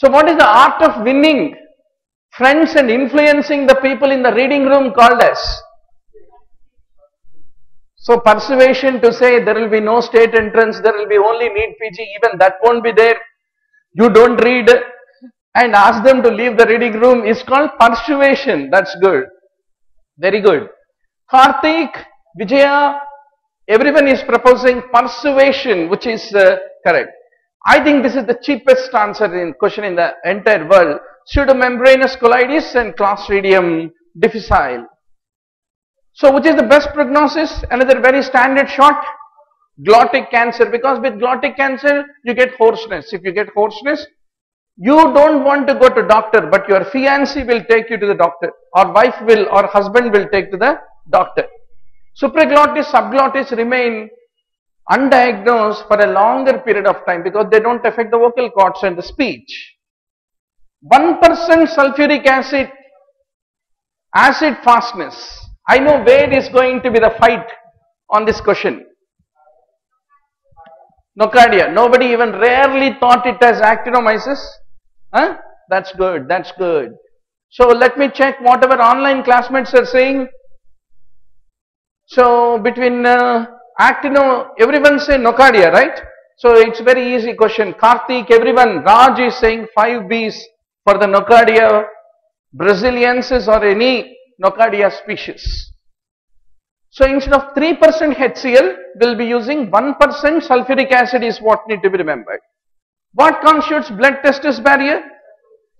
So what is the art of winning friends and influencing the people in the reading room called us? So persuasion to say there will be no state entrance, there will be only NEET PG, even that won't be there, you don't read, and ask them to leave the reading room is called persuasion. That's good. Very good. Karthik, Vijaya, everyone is proposing persuasion, which is correct. I think this is the cheapest answer in question in the entire world. Pseudomembranous colitis and Clostridium difficile. So which is the best prognosis? Another very standard shot, glottic cancer, because with glottic cancer you get hoarseness. If you get hoarseness, you don't want to go to doctor, but your fiancé will take you to the doctor, or wife will, or husband will take to the doctor. Supraglottis, subglottis remain undiagnosed for a longer period of time because they don't affect the vocal cords and the speech. 1% sulfuric acid, acid fastness. I know where is going to be the fight on this question. Nocardia. Nobody even rarely thought it as actinomyces. Huh? That's good. That's good. So let me check whatever online classmates are saying. So between actino, everyone say nocardia, right? So it's very easy question. Karthik, everyone, Raj is saying 5Bs for the nocardia, Braziliensis or any nocardia species. So instead of 3% HCl, we'll be using 1% sulfuric acid is what need to be remembered. What constitutes blood testis barrier?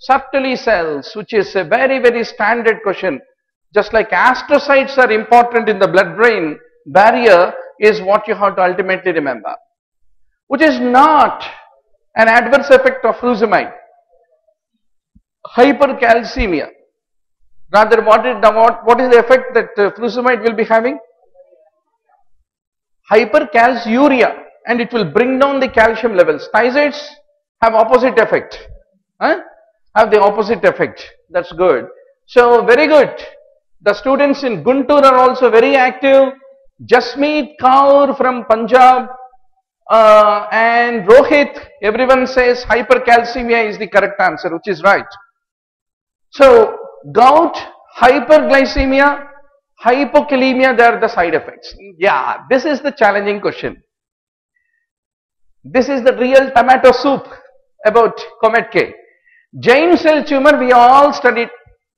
Sertoli cells, which is a very standard question. Just like astrocytes are important in the blood-brain barrier is what you have to ultimately remember, which is not an adverse effect of furosemide. Hypercalcemia. Rather, what is the effect that furosemide will be having? Hypercalciuria, and it will bring down the calcium levels. Thiazides have opposite effect. Huh? Have the opposite effect. That's good. So very good. The students in Guntur are also very active. Jasmeet Kaur from Punjab and Rohit, everyone says hypercalcemia is the correct answer, which is right. So gout, hyperglycemia, hypokalemia, they are the side effects. Yeah, this is the challenging question. This is the real tomato soup about Comet K. Giant cell tumor, we all studied.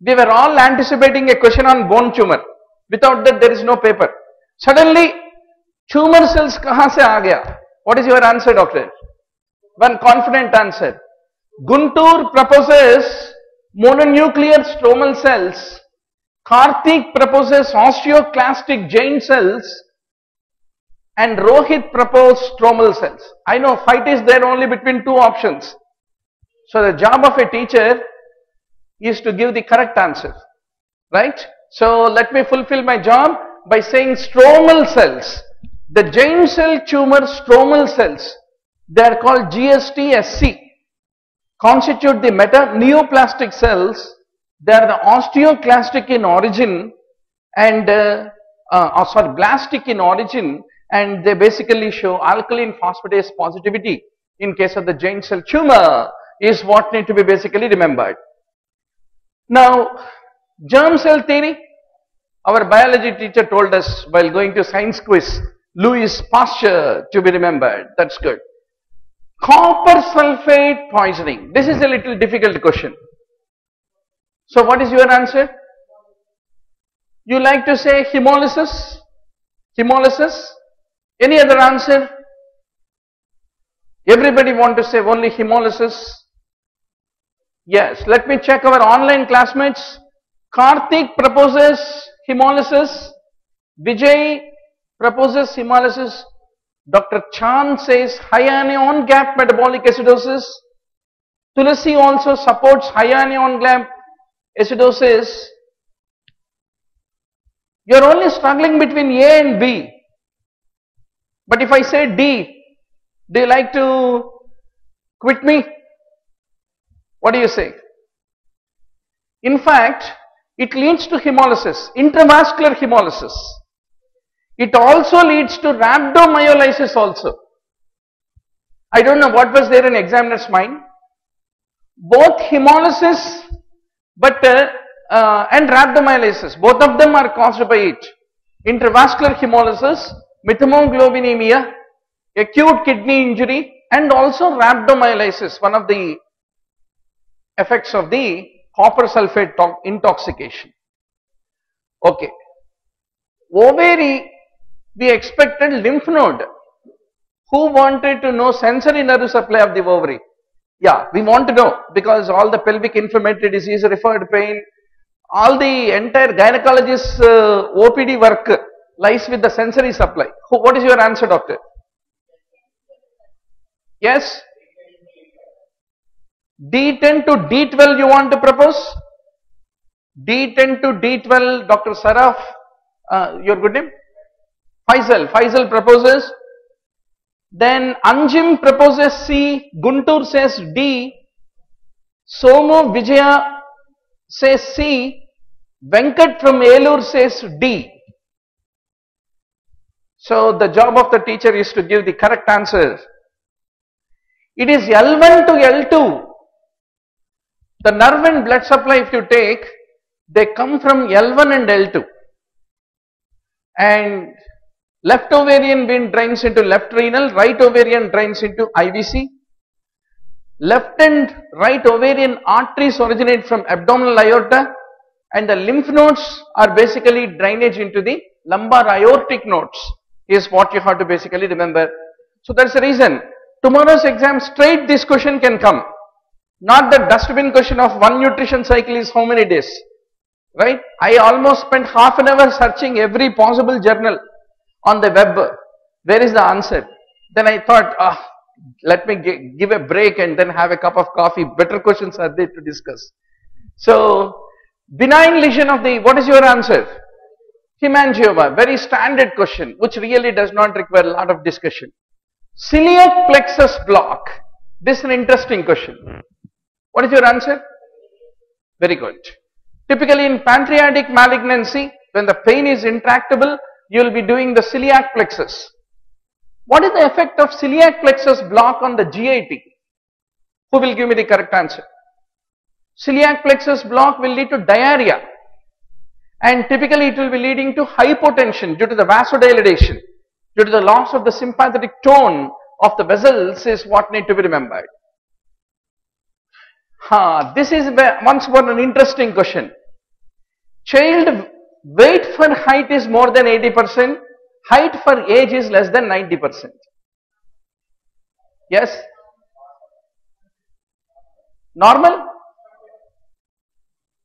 We were all anticipating a question on bone tumor. Without that, there is no paper. Suddenly, tumor cells kahan se aa gaya? What is your answer, doctor? One confident answer. Guntur proposes mononuclear stromal cells. Karthik proposes osteoclastic giant cells. And Rohit proposes stromal cells. I know fight is there only between two options. So the job of a teacher is to give the correct answer, right? So let me fulfill my job by saying stromal cells. The giant cell tumor stromal cells, they are called GSTSC, constitute the metaneoplastic cells. They are the osteoclastic in origin and blastic in origin, and they basically show alkaline phosphatase positivity in case of the giant cell tumor is what need to be basically remembered. Now, germ cell theory, our biology teacher told us while going to science quiz, Louis Pasteur to be remembered. That's good. Copper sulfate poisoning. This is a little difficult question. So what is your answer? You like to say hemolysis? Hemolysis? Any other answer? Everybody want to say only hemolysis? Yes, let me check our online classmates. Karthik proposes hemolysis. Vijay proposes hemolysis. Dr. Chan says high anion gap metabolic acidosis. Tulasi also supports high anion gap acidosis. You are only struggling between A and B. But if I say D, do you like to quit me? What do you say? In fact, it leads to hemolysis, intravascular hemolysis. It also leads to rhabdomyolysis also. I don't know what was there in examiner's mind. both hemolysis but and rhabdomyolysis, both of them are caused by it. Intravascular hemolysis, methemoglobinemia, acute kidney injury, and also rhabdomyolysis, one of the effects of the copper sulfate intoxication. Okay. Ovary, we expected lymph node. Who wanted to know sensory nerve supply of the ovary? Yeah, we want to know, because all the pelvic inflammatory disease, referred pain, all the entire gynecologist OPD work lies with the sensory supply. Who, what is your answer, doctor? Yes? D10 to D12 you want to propose? D10 to D12, Dr. Saraf, your good name? Faisal. Faisal proposes. Then Anjum proposes C, Guntur says D, Somo Vijaya says C, Venkat from Elur says D. So the job of the teacher is to give the correct answers. It is L1 to L2. The nerve and blood supply, if you take, they come from L1 and L2. And left ovarian vein drains into left renal, right ovarian drains into IVC. Left and right ovarian arteries originate from abdominal aorta, and the lymph nodes are basically drainage into the lumbar aortic nodes is what you have to basically remember. So that's the reason tomorrow's exam straight this question can come, not the dustbin question of one nutrition cycle is how many days, right? I almost spent half an hour searching every possible journal on the web, where is the answer? Then I thought, let me give a break and then have a cup of coffee. Better questions are there to discuss. So, benign lesion of the, what is your answer? Hemangioma, very standard question, which really does not require a lot of discussion. Celiac plexus block, this is an interesting question. What is your answer? Very good. Typically in pancreatic malignancy, when the pain is intractable, you will be doing the celiac plexus. What is the effect of celiac plexus block on the GIT? Who will give me the correct answer? Celiac plexus block will lead to diarrhea, and typically it will be leading to hypotension due to the vasodilation, due to the loss of the sympathetic tone of the vessels is what need to be remembered. This is once more an interesting question. Child weight for height is more than 80%, height for age is less than 90%. Yes? Normal?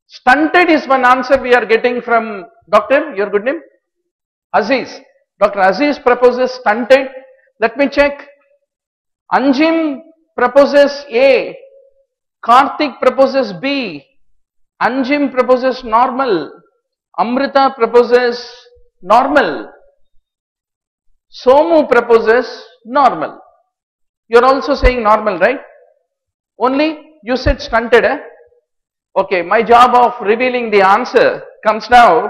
Stunted is one answer we are getting from doctor, your good name? Aziz. Dr. Aziz proposes stunted. Let me check. Anjim proposes A. Karthik proposes B. Anjim proposes normal. Amrita proposes normal. Somu proposes normal. You are also saying normal, right? Only you said stunted, eh? Okay, my job of revealing the answer comes now.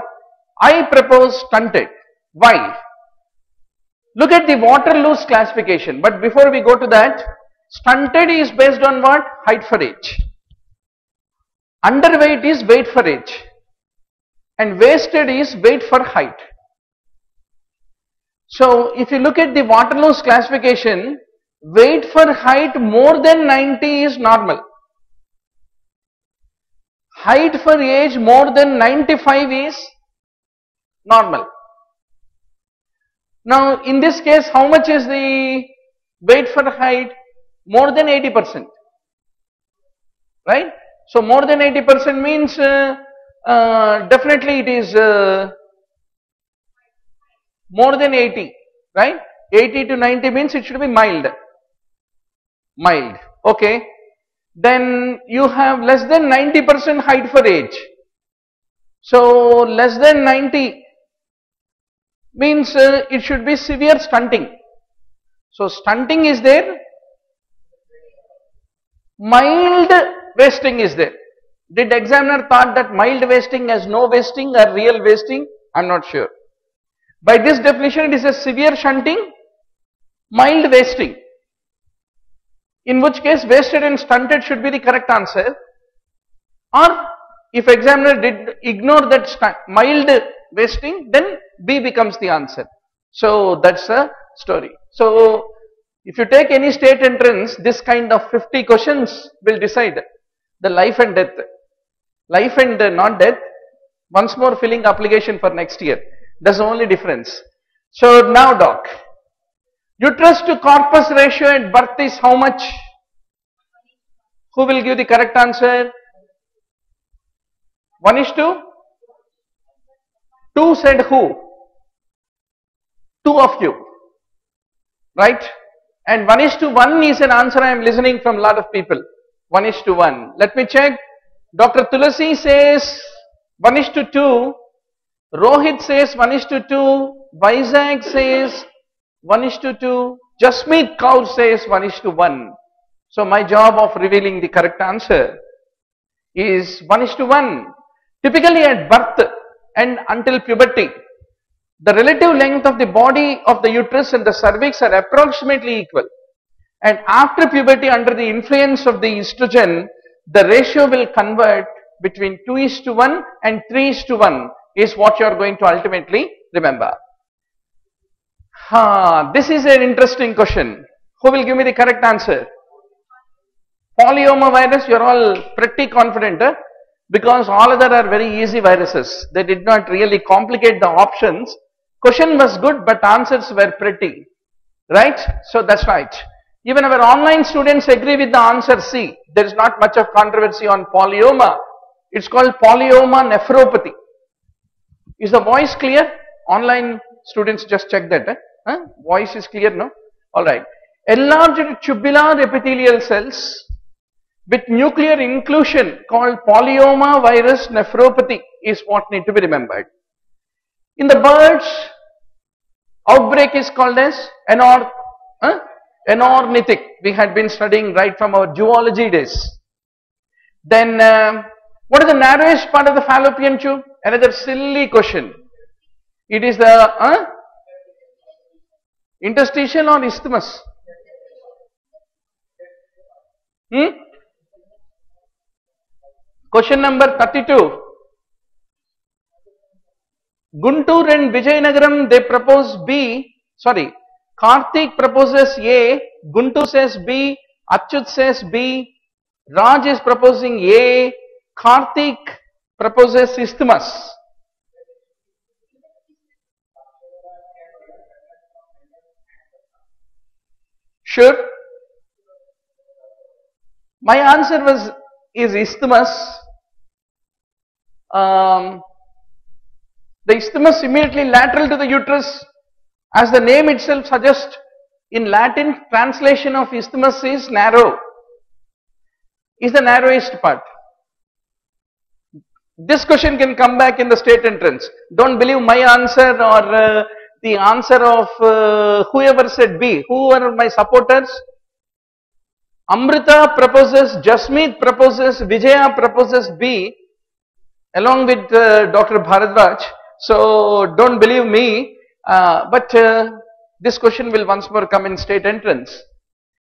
I propose stunted. Why? Look at the Waterlow's classification. But before we go to that, stunted is based on what? Height for age. Underweight is weight for age. And wasted is weight for height. So, if you look at the Waterlow's classification, weight for height more than 90 is normal. Height for age more than 95 is normal. Now, in this case, how much is the weight for height? More than 80%. Right? So, more than 80% means definitely it is more than 80, right? 80 to 90 means it should be mild. Mild, okay. Then you have less than 90% height for age. So, less than 90 means it should be severe stunting. So, stunting is there, mild wasting is there. Did examiner thought that mild wasting as no wasting or real wasting? I am not sure. By this definition, it is a severe shunting, mild wasting. in which case wasted and stunted should be the correct answer. Or if examiner did ignore that mild wasting, then B becomes the answer. So that's the story. So if you take any state entrance, this kind of 50 questions will decide the life and death. Life and not death, once more filling application for next year. That's the only difference. So now doc, uterus to corpus ratio at birth is how much? Who will give the correct answer? 1:2 said who? 2 of you, right? And 1:1 is an answer I am listening from a lot of people. 1:1. Let me check. Dr. Tulasi says 1:2. Rohit says 1:2. Vizag says 1:2. Jasmeet Kaur says 1:1. So my job of revealing the correct answer is 1:1. Typically at birth and until puberty, the relative length of the body of the uterus and the cervix are approximately equal. And after puberty, under the influence of the estrogen, the ratio will convert between 2:1 and 3:1 is what you are going to ultimately remember. This is an interesting question. Who will give me the correct answer? Polyoma virus, you are all pretty confident, eh? Because all other are very easy viruses. They did not really complicate the options. Question was good, but answers were pretty, right? So that's right. Even our online students agree with the answer C. There is not much of controversy on polyoma. It's called polyoma nephropathy. Is the voice clear? Online students, just check that. Eh? Huh? Voice is clear, no? Alright. Enlarged tubular epithelial cells with nuclear inclusion called polyoma virus nephropathy is what need to be remembered. In the birds, outbreak is called as anornithic. We had been studying right from our zoology days. Then, what is the narrowest part of the fallopian tube? Another silly question. It is the interstitial or isthmus? Question number 32. Guntur and Vijayanagaram, they propose B. Sorry, Karthik proposes A, Guntur says B, Achyut says B, Raj is proposing A, Karthik proposes isthmus. Sure? My answer was is isthmus. The isthmus immediately lateral to the uterus, as the name itself suggests. In Latin, translation of isthmus is narrow, is the narrowest part. This question can come back in the state entrance. Don't believe my answer or the answer of whoever said B. Who are my supporters? Amrita proposes, Jasmeet proposes, Vijaya proposes B along with Dr. Bharadwaj. So don't believe me, but this question will once more come in state entrance.